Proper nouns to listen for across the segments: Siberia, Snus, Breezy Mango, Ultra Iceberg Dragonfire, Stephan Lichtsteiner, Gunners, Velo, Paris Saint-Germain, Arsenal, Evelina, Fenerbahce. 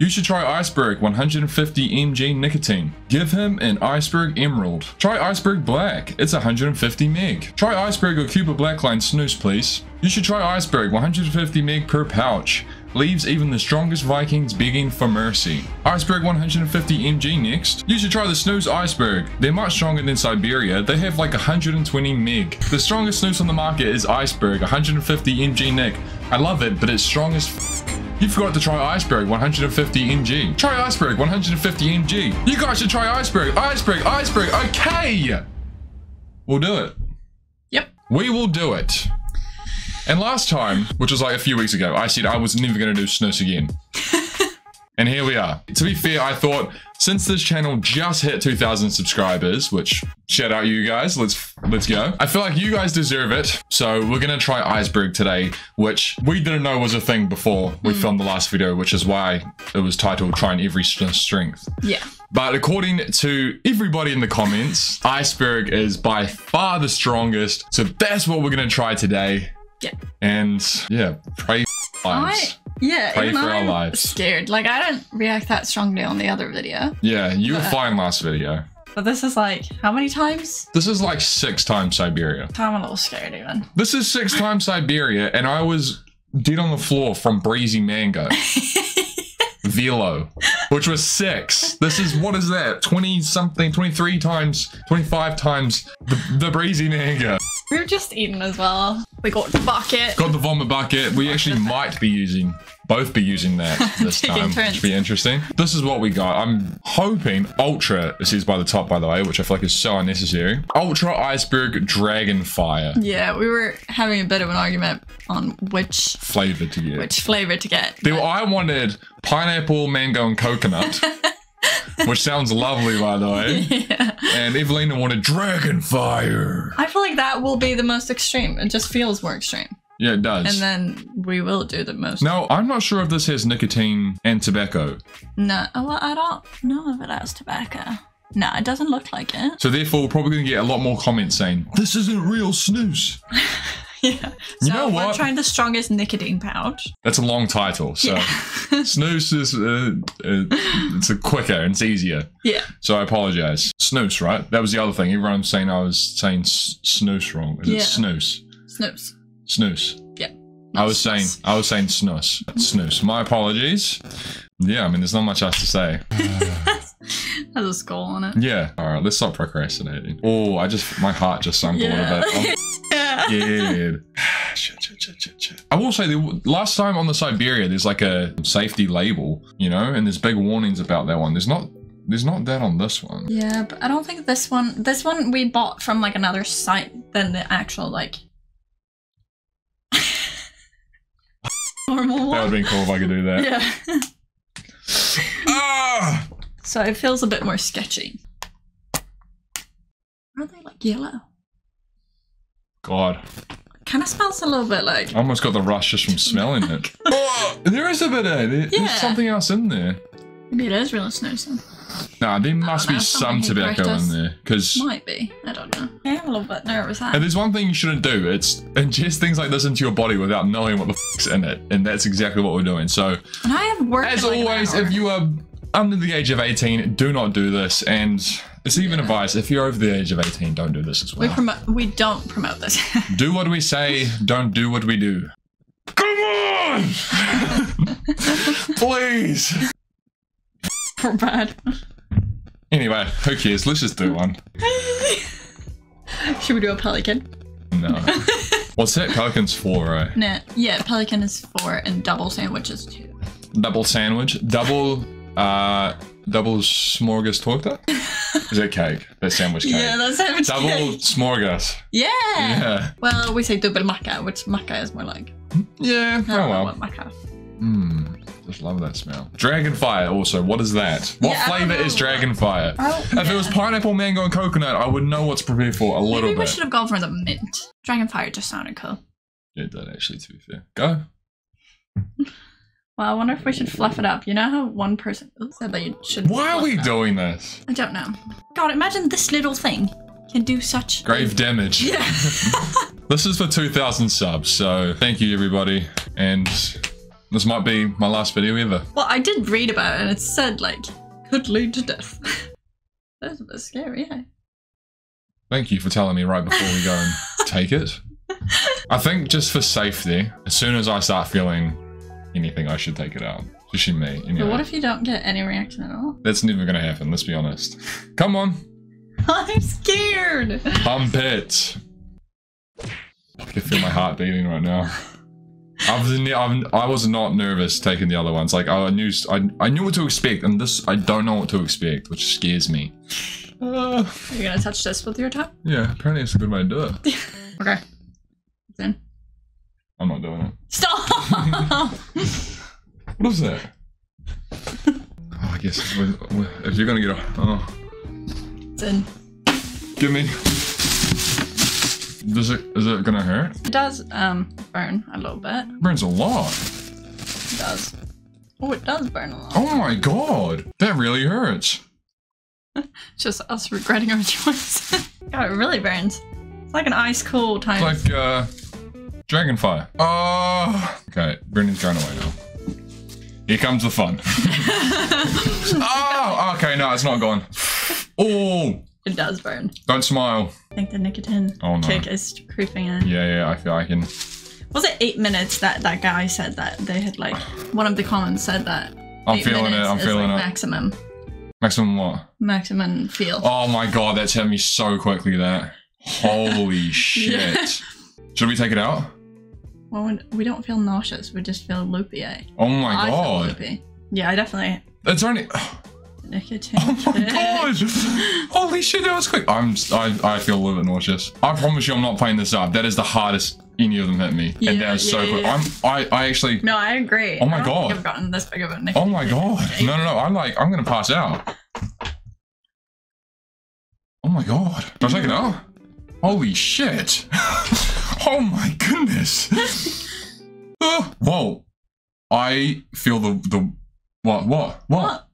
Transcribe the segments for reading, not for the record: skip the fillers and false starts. You should try Iceberg 150 mg nicotine. Give him an Iceberg Emerald. Try Iceberg Black. It's 150 meg. Try Iceberg or Cuba Blackline snooze, please. You should try Iceberg 150 meg per pouch. Leaves even the strongest Vikings begging for mercy. Iceberg 150 mg next. You should try the snooze Iceberg. They're much stronger than Siberia. They have like 120 meg. The strongest snooze on the market is Iceberg 150 mg Nick. I love it, but it's strong as f. You forgot to try Iceberg 150 mg. Try Iceberg 150 mg. You guys should try Iceberg. Iceberg. Iceberg. Okay. We'll do it. Yep. We will do it. And last time, which was like a few weeks ago, I said I was never going to do snus again. And here we are. To be fair, I thought since this channel just hit 2,000 subscribers, which shout out you guys, let's go. I feel like you guys deserve it. So we're going to try Iceberg today, which we didn't know was a thing before we filmed the last video, which is why it was titled Trying Every Strength. Yeah. But according to everybody in the comments, Iceberg is by far the strongest. So that's what we're going to try today. Yeah. And yeah, pray for our lives. I'm scared. Like, I don't react that strongly on the other video. Yeah, you were fine last video. But this is like, how many times? This is like 6 times Siberia. I'm a little scared even. This is 6 times Siberia, and I was dead on the floor from Breezy Mango. Velo, which was 6. This is, what is that? 20 something, 23 times, 25 times the Breezy Mango. We were just eating as well. We got the bucket. Got the vomit bucket. We actually might both be using that this time, which would be interesting. This is what we got. I'm hoping Ultra, it says by the top, by the way, which I feel like is so unnecessary. Ultra Iceberg Dragonfire. Yeah, we were having a bit of an argument on which flavor to get. I wanted pineapple, mango, and coconut. Which sounds lovely, by the way. Yeah. And Evelina wanted Dragonfire. I feel like that will be the most extreme. It just feels more extreme. Yeah, it does. And then we will do the most. No, I'm not sure if this has nicotine and tobacco. No, well, I don't know if it has tobacco. No, it doesn't look like it. So therefore, we're probably going to get a lot more comments saying, this isn't real snooze. Yeah. So you know what? We're trying the strongest nicotine pouch. That's a long title. So yeah. Snooze is it's quicker and it's easier. Yeah. So I apologize. Snooze, right? That was the other thing. Everyone was saying I was saying snooze wrong. Is it snooze? Snooze. Snooze. Yeah. I was saying snooze. Snooze. My apologies. Yeah, I mean there's not much else to say. Has a skull on it. Yeah. Alright, let's stop procrastinating. Oh, my heart just sunk a little bit. Yeah. Shit. I will say, last time on the Siberia, there's like a safety label, you know, and there's big warnings about that one. There's not that on this one. Yeah, but I don't think this one we bought from like another site than the actual like normal one. That would be cool if I could do that. Yeah. Ah! So it feels a bit more sketchy. Are they like yellow? God. Kind of smells a little bit like... I almost got the rush just from smelling it. Oh, there is a bit of it. There's something else in there. Maybe it is real snooze. Nah, there must be some tobacco in there. Might be. I don't know. I am a little bit nervous. And there's one thing you shouldn't do. It's ingest things like this into your body without knowing what the f***'s in it. And that's exactly what we're doing. So, and I have worked as always, if you are under the age of 18, do not do this. And... it's even advice, if you're over the age of 18, don't do this as well. We don't promote this. Do what we say, don't do what we do. Come on! Please! Poor Brad. Anyway, who cares? Let's just do one. Should we do a pelican? No. What's that? Pelican's 4, right? Nah, yeah, pelican is 4 and double sandwich is 2. Double sandwich? Double smorgas torta? Is that cake? That sandwich cake. Yeah, that's sandwich cake. Double smorgas. Yeah. Yeah. Well, we say double maca, which maca is more like. Yeah. I don't know what maca. Just love that smell. Dragonfire also. What is that? What flavor is Dragonfire? If it was pineapple, mango, and coconut, I would know what's prepared for a little bit. Maybe we should have gone for the mint. Dragonfire just sounded cool. Yeah, it did actually, to be fair. Go. Well, I wonder if we should fluff it up. You know how one person said that you should. Why are we doing this? I don't know. God, imagine this little thing can do such grave damage. Yeah. This is for 2,000 subs, so thank you everybody, and This might be my last video ever. Well, I did read about it and it said, like, could lead to death. That's a bit scary, eh? Thank you for telling me right before we go and take it. I think just for safety, as soon as I start feeling anything, I should take it out. Especially me, anyway. But what if you don't get any reaction at all? That's never gonna happen, let's be honest. Come on! I'm scared! Pump it! I can feel my heart beating right now. I was not nervous taking the other ones. Like, I knew what to expect, and this, I don't know what to expect, which scares me. You're gonna touch this with your tongue? Yeah, apparently it's a good way to do it. Okay. Then. I'm not doing it. Stop! What was that? Oh, I guess if you're gonna get off. Oh. It's in. Give me. Is it gonna hurt? It does burn a little bit. It burns a lot. It does. Oh, it does burn a lot. Oh my god! That really hurts. Just us regretting our choice. Oh, it really burns. It's like an ice cold time. It's like Dragonfire. Oh! Okay, Brennan's going away now. Here comes the fun. Oh! Okay, no, it's not gone. Oh! It does burn. Don't smile. I think the nicotine kick is creeping in. Yeah, I feel I can. Was it 8 minutes that guy said that? They had, like, one of the comments said that. I'm feeling it, I'm feeling like it. Maximum. Maximum what? Maximum feel. Oh my god, that's hit me so quickly, that. Holy shit. Yeah. Should we take it out? Well, we don't feel nauseous, we just feel loopy, eh? Oh my god. I feel loopy. Yeah, I definitely... It's only... Nicotine. Oh my god! Holy shit, that was quick! I feel a little bit nauseous. I promise you I'm not playing this up. That is the hardest any of them hit me. Yeah, and that is so quick. Yeah. I actually... No, I agree. Oh my god. I don't think I've gotten this big of a nicotine. Oh my god. No, I'm gonna pass out. Oh my god. Can I take it out? Holy shit! Oh my goodness! Whoa! I feel the what?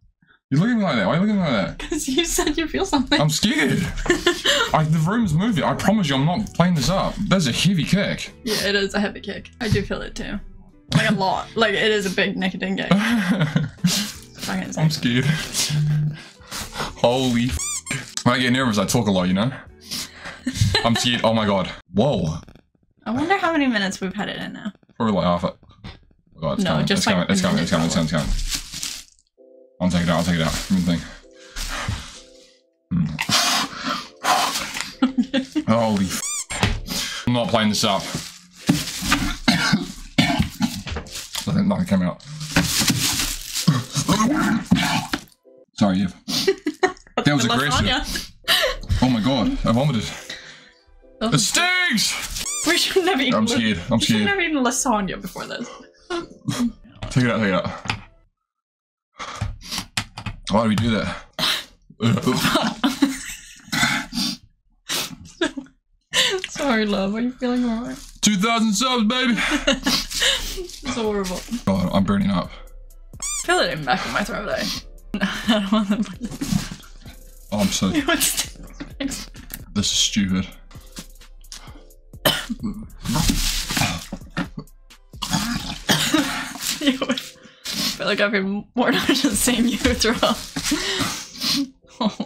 You're looking like that. Why are you looking like that? Because you said you feel something. I'm scared. The room's moving. I promise you, I'm not playing this up. That's a heavy kick. Yeah, it is a heavy kick. I do feel it too. Like a lot. Like it is a big nicotine kick. I'm scared. Holy! When I get nervous, I talk a lot. You know. I'm scared. Oh my god. Whoa. I wonder how many minutes we've had it in now. Probably like half it. Oh god, it's no, coming. Just like it's coming. I'll take it out, Mm. Holy f***. I'm not playing this up. I think nothing came out. Sorry, Ev. That was aggressive. Oh my god, I vomited. Oh. It stings! We shouldn't have eaten. I'm scared. I'm scared. We shouldn't have eaten lasagna before this. Take it out. Take it out. Why do we do that? Sorry, love. Are you feeling alright? 2,000 subs, baby. It's horrible. God, I'm burning up. I feel it in the back of my throat, eh? No, I don't want them. Oh, I'm so. This is stupid. I feel like I've been more nauseous seeing you throw up. Oh.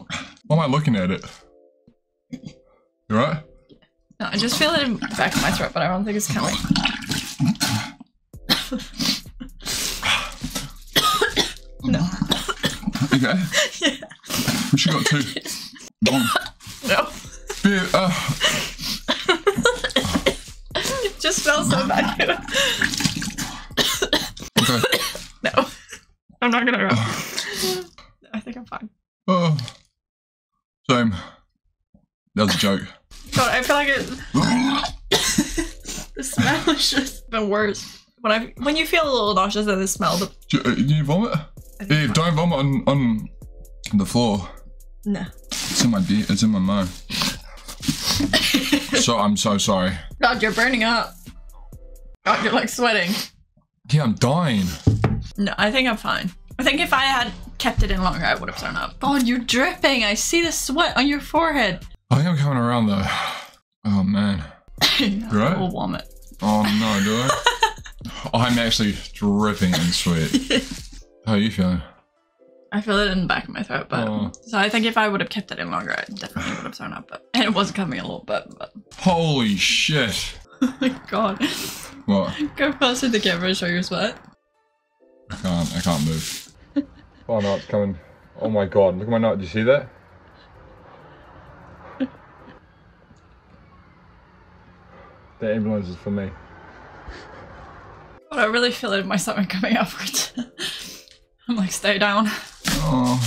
Why am I looking at it? You alright? No, I just feel it in the back of my throat, but I don't think it's coming. No. Okay. Yeah. We should got two. One. No. Beer, it just smells so bad. Okay. No. I'm not gonna run. I think I'm fine. Oh. Same. That was a joke. God, I feel like it... The smell is just the worst. When you feel a little nauseous, then the smell... Do you vomit? Yeah, don't vomit on the floor. No. It's in my beard. It's in my mouth. So I'm so sorry. God, you're burning up. God, you're like sweating. Yeah, I'm dying. No, I think I'm fine. I think if I had kept it in longer, I would have thrown up. God, you're dripping. I see the sweat on your forehead. I think I'm coming around though. Oh man. Right? We'll vomit. Oh no, do I? I'm actually dripping in sweat. How are you feeling? I feel it in the back of my throat, but so I think if I would have kept it in longer, I definitely would have thrown up. But and it was coming a little bit. But holy shit! Oh my god! What? Go faster the camera and show your sweat. I can't move. Oh no, it's coming! Oh my god! Look at my nut. Did you see that? The ambulance is for me. But I really feel it in my stomach coming upwards. I'm like, stay down. Oh.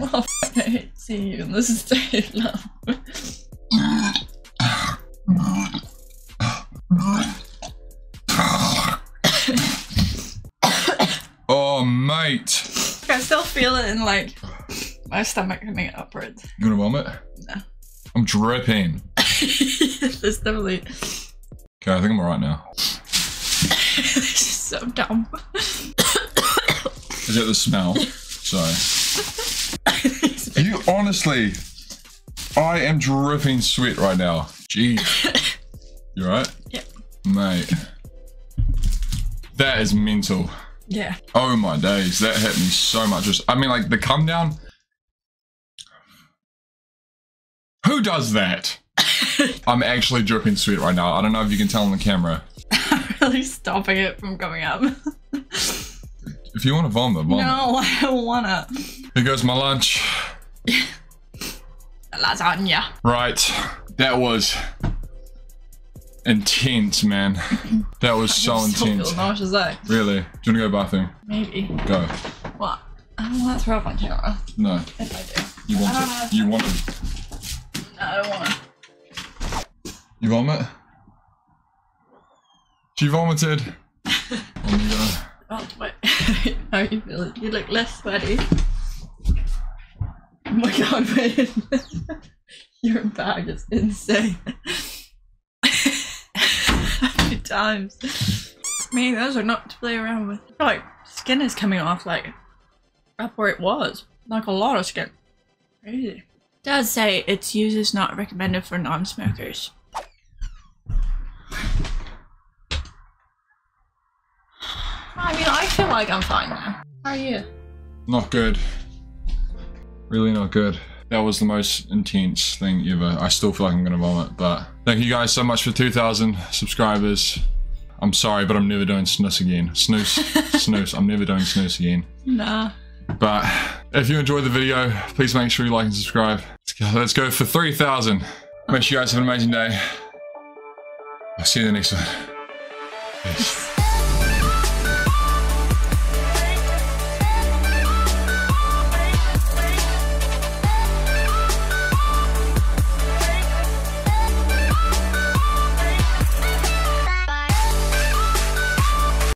Oh, I hate seeing you in this state now. I still feel it in like my stomach coming upwards. You gonna vomit? No. I'm dripping. There's definitely. Okay, I think I'm alright now. This is so dumb. Is that the smell? Sorry. You honestly, I am dripping sweat right now. Jeez. You alright? Yep. Mate. That is mental. Yeah. Oh my days, that hit me so much. Just, I mean, like the come down. Who does that? I'm actually dripping sweat right now. I don't know if you can tell on the camera. I'm really stopping it from coming up. If you want to vomit, vomit. No, I don't wanna. Here goes my lunch. Lasagna. Right. That was intense, man. That was so intense. Nauseous, eh? Really? Do you want to go bathroom? Maybe. Go. What? I don't want to throw up on camera. No. If I do. You want it. You want it. No, I don't want it. You vomit? She vomited. Oh my god. Oh, wait. How are you feeling? You look less sweaty. Oh my god, man. Your bag is insane. Times. Man, those are not to play around with. I feel like skin is coming off like up where it was. Like a lot of skin. Crazy. It does say its use is not recommended for non-smokers. I mean, I feel like I'm fine now. How are you? Not good. Really not good. That was the most intense thing ever. I still feel like I'm gonna vomit, but thank you guys so much for 2,000 subscribers. I'm sorry, but I'm never doing snus again. Snooze, snooze, I'm never doing snooze again. Nah. But if you enjoyed the video, please make sure you like and subscribe. Let's go for 3,000. Make sure you guys have an amazing day. I'll see you in the next one. Peace.